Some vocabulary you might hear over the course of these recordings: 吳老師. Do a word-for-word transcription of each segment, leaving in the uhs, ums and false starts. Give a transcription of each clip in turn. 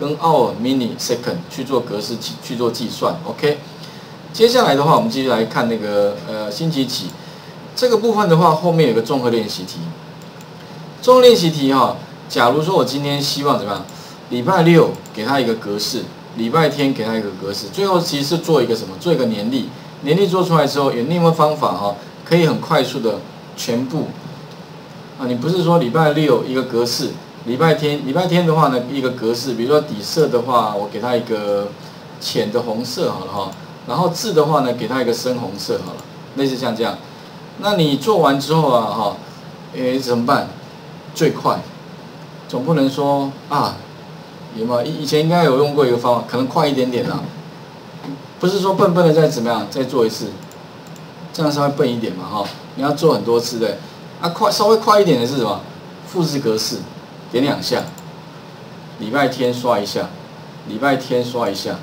跟 hour mini second 去做格式计去做计算 ，OK。接下来的话，我们继续来看那个呃星期几这个部分的话，后面有个综合练习题。综合练习题哈、哦，假如说我今天希望怎么样，礼拜六给它一个格式，礼拜天给它一个格式，最后其实是做一个什么？做一个年历。年历做出来之后，有另外方法哈、哦，可以很快速的全部啊，你不是说礼拜六一个格式。 礼拜天，礼拜天的话呢，一个格式，比如说底色的话，我给它一个浅的红色好了哈，然后字的话呢，给它一个深红色好了，类似像这样。那你做完之后啊哈，诶怎么办？最快，总不能说啊，有没有？以前应该有用过一个方法，可能快一点点啦，不是说笨笨的再怎么样再做一次，这样稍微笨一点嘛哈，你要做很多次的。啊快稍微快一点的是什么？复制格式。 点两下，礼拜天刷一下，礼拜天刷一下，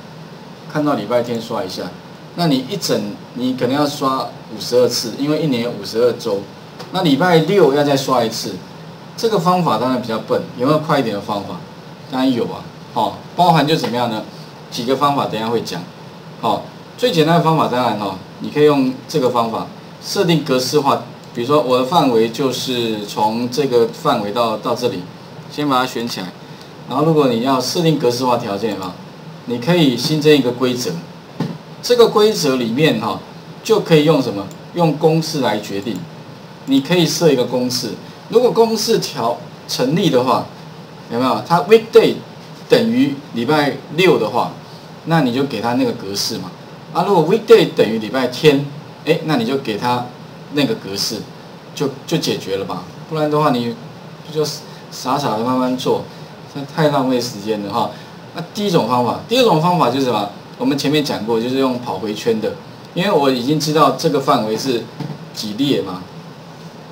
看到礼拜天刷一下，那你一整你可能要刷五十二次，因为一年有五十二周，那礼拜六要再刷一次，这个方法当然比较笨，有没有快一点的方法？当然有啊，哦，包含就怎么样呢？几个方法等一下会讲，哦，最简单的方法当然哦，你可以用这个方法设定格式化，比如说我的范围就是从这个范围到到这里。 先把它选起来，然后如果你要设定格式化条件啊，你可以新增一个规则，这个规则里面哈、啊、就可以用什么？用公式来决定。你可以设一个公式，如果公式条成立的话，有没有？它 weekday 等于礼拜六的话，那你就给它那个格式嘛。啊，如果 weekday 等于礼拜天，哎，那你就给它那个格式，就就解决了吧。不然的话你就。 傻傻的慢慢做，这太浪费时间了哈。那第一种方法，第二种方法就是什么？我们前面讲过，就是用跑回圈的。因为我已经知道这个范围是几列嘛，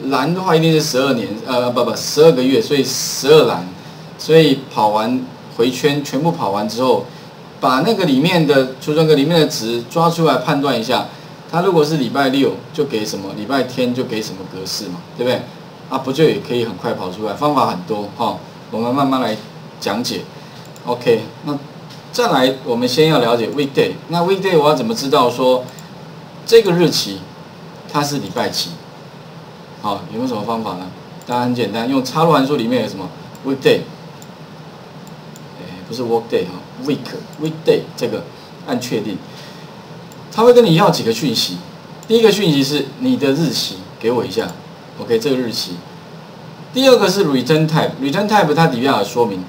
栏的话一定是十二年，呃，不不，十二个月，所以十二栏。所以跑完回圈，全部跑完之后，把那个里面的储存格里面的值抓出来判断一下，它如果是礼拜六就给什么，礼拜天就给什么格式嘛，对不对？ 啊，不就也可以很快跑出来，方法很多哈、哦，我们慢慢来讲解。OK， 那再来，我们先要了解 weekday。那 weekday 我要怎么知道说这个日期它是礼拜几？好、哦，有没有什么方法呢？当然很简单，用插入函数里面有什么 weekday， 哎，不是 workday 哈、哦、，week weekday 这个按确定，它会跟你要几个讯息。第一个讯息是你的日期，给我一下。 OK， 这个日期。第二个是 return type，return type 它底下有说明，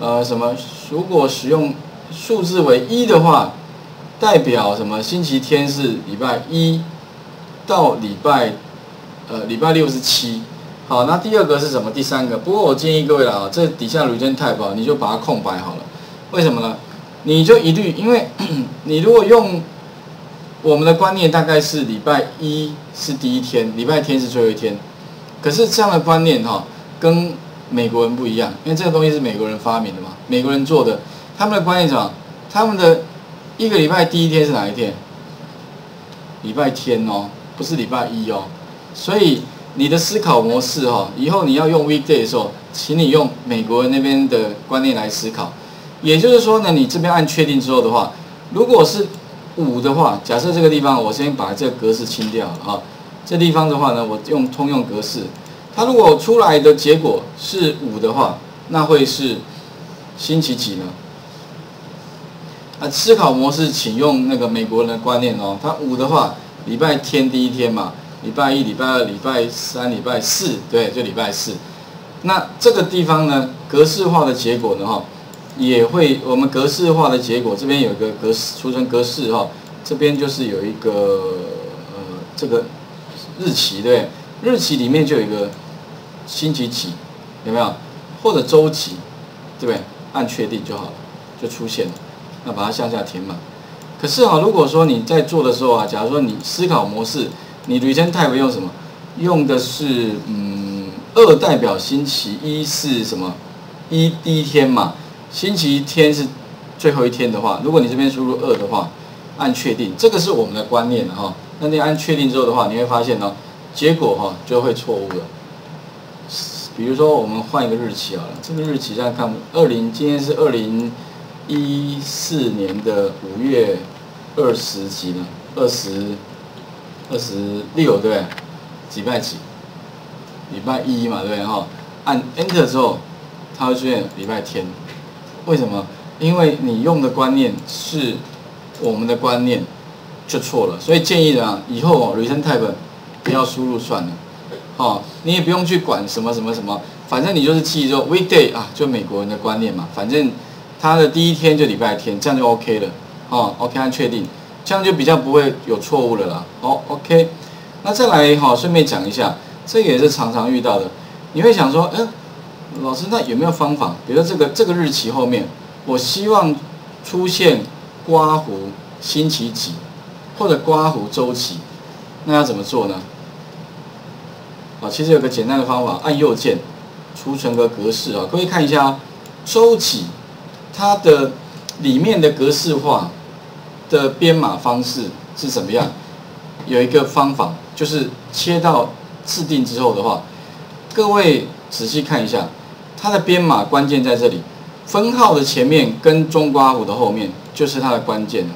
呃，什么？如果使用数字为一的话，代表什么？星期天是礼拜一到礼拜，呃，礼拜六是七。好，那第二个是什么？第三个。不过我建议各位啦，这底下 return type 啊，你就把它空白好了。为什么呢？你就一律，因为你如果用。 我们的观念大概是礼拜一是第一天，礼拜天是最后一天。可是这样的观念哈、哦，跟美国人不一样，因为这个东西是美国人发明的嘛，美国人做的。他们的观念是什么？他们的一个礼拜第一天是哪一天？礼拜天哦，不是礼拜一哦。所以你的思考模式哈、哦，以后你要用 weekday 的时候，请你用美国人那边的观念来思考。也就是说呢，你这边按确定之后的话，如果是 五的话，假设这个地方我先把这个格式清掉了啊，这地方的话呢，我用通用格式，它如果出来的结果是五的话，那会是星期几呢？啊，思考模式请用那个美国人的观念哦，它五的话，礼拜天第一天嘛，礼拜一、礼拜二、礼拜三、礼拜四，对，就礼拜四。那这个地方呢，格式化的结果呢，哈。 也会，我们格式化的结果，这边有一个格式储存格式哈、哦，这边就是有一个呃这个日期对，日期里面就有一个星期几，有没有？或者周几，对不对？按确定就好了，就出现了。那把它向下填满。可是啊、哦，如果说你在做的时候啊，假如说你思考模式，你 return type 用什么？用的是嗯，二代表星期一是什么？一第一天嘛。 星期天是最后一天的话，如果你这边输入二的话，按确定，这个是我们的观念哈、哦。那你按确定之后的话，你会发现呢、哦，结果哈、哦、就会错误了。比如说我们换一个日期好了，这个日期大家看，二零，今天是二零一四年的五月二十几呢，二十二十六对不对？礼拜几？礼拜一嘛对不对哈？按 Enter 之后，它会出现礼拜天。为什么？因为你用的观念是我们的观念就错了，所以建议呢，以后 Return Type 不要输入算了。 哦，你也不用去管什么什么什么，反正你就是记住 weekday 啊，就美国人的观念嘛，反正他的第一天就礼拜天，这样就 OK 了。哦 ，OK 按确定，这样就比较不会有错误了啦。哦 ，OK， 那再来哈、哦，顺便讲一下，这个也是常常遇到的。你会想说，嗯，老师，那有没有方法？比如说这个这个日期后面，我希望出现刮弧星期几，或者刮弧周期，那要怎么做呢？ 啊，其实有个简单的方法，按右键，储存个格式啊，各位看一下啊，周期它的里面的格式化的编码方式是怎么样？有一个方法就是切到制定之后的话，各位仔细看一下，它的编码关键在这里，分号的前面跟中括弧的后面就是它的关键了，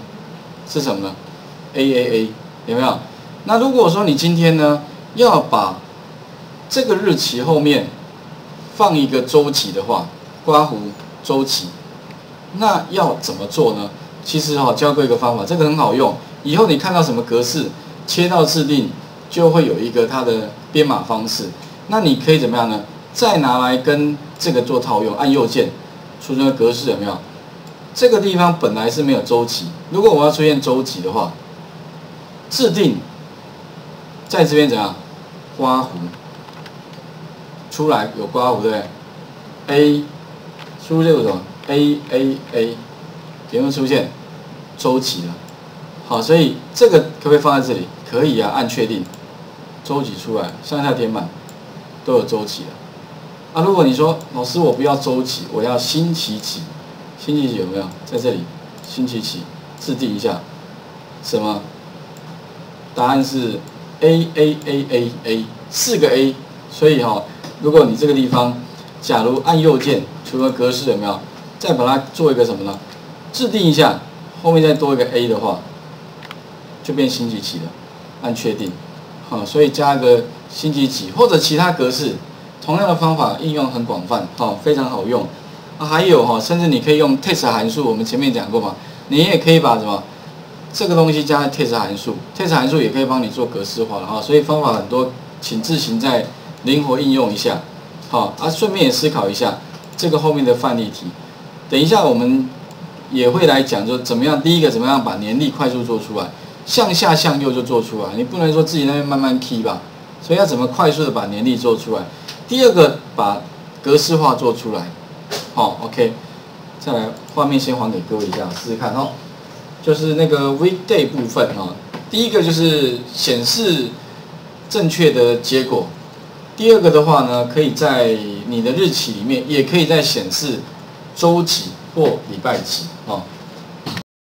是什么呢 ？A A A 有没有？那如果说你今天呢要把 这个日期后面放一个周期的话，括弧周期，那要怎么做呢？其实哈、哦，教过一个方法，这个很好用。以后你看到什么格式，切到制定就会有一个它的编码方式。那你可以怎么样呢？再拿来跟这个做套用，按右键，储存格式有没有？这个地方本来是没有周期，如果我要出现周期的话，制定在这边怎样？括弧。 出来有括弧对不对 ？A 输入这个什么 A A A 有没有出现周期了？好，所以这个可不可以放在这里？可以啊，按确定，周期出来，上下填满都有周期了。啊，如果你说老师我不要周期，我要星期几？星期几有没有在这里？星期几制定一下，什么？答案是 A A A A A 四个 A， 所以哈、哦。 如果你这个地方，假如按右键，除了格式有没有，再把它做一个什么呢？制定一下，后面再多一个 A 的话，就变星期几了。按确定，好、哦，所以加一个星期几或者其他格式，同样的方法应用很广泛，好、哦，非常好用。啊、还有哈、哦，甚至你可以用 test 函数，我们前面讲过嘛，你也可以把什么这个东西加在 test 函数 ，test 函数也可以帮你做格式化了哈、哦。所以方法很多，请自行在 灵活应用一下，好啊，顺便也思考一下这个后面的范例题。等一下我们也会来讲，说怎么样，第一个怎么样把年历快速做出来，向下向右就做出来，你不能说自己那边慢慢 key 吧，所以要怎么快速的把年历做出来？第二个把格式化做出来，好 ，OK， 再来画面先还给各位一下，试试看哦。就是那个 weekday 部分啊，第一个就是显示正确的结果。 第二个的话呢，可以在你的日期里面，也可以在显示周期或礼拜几啊。哦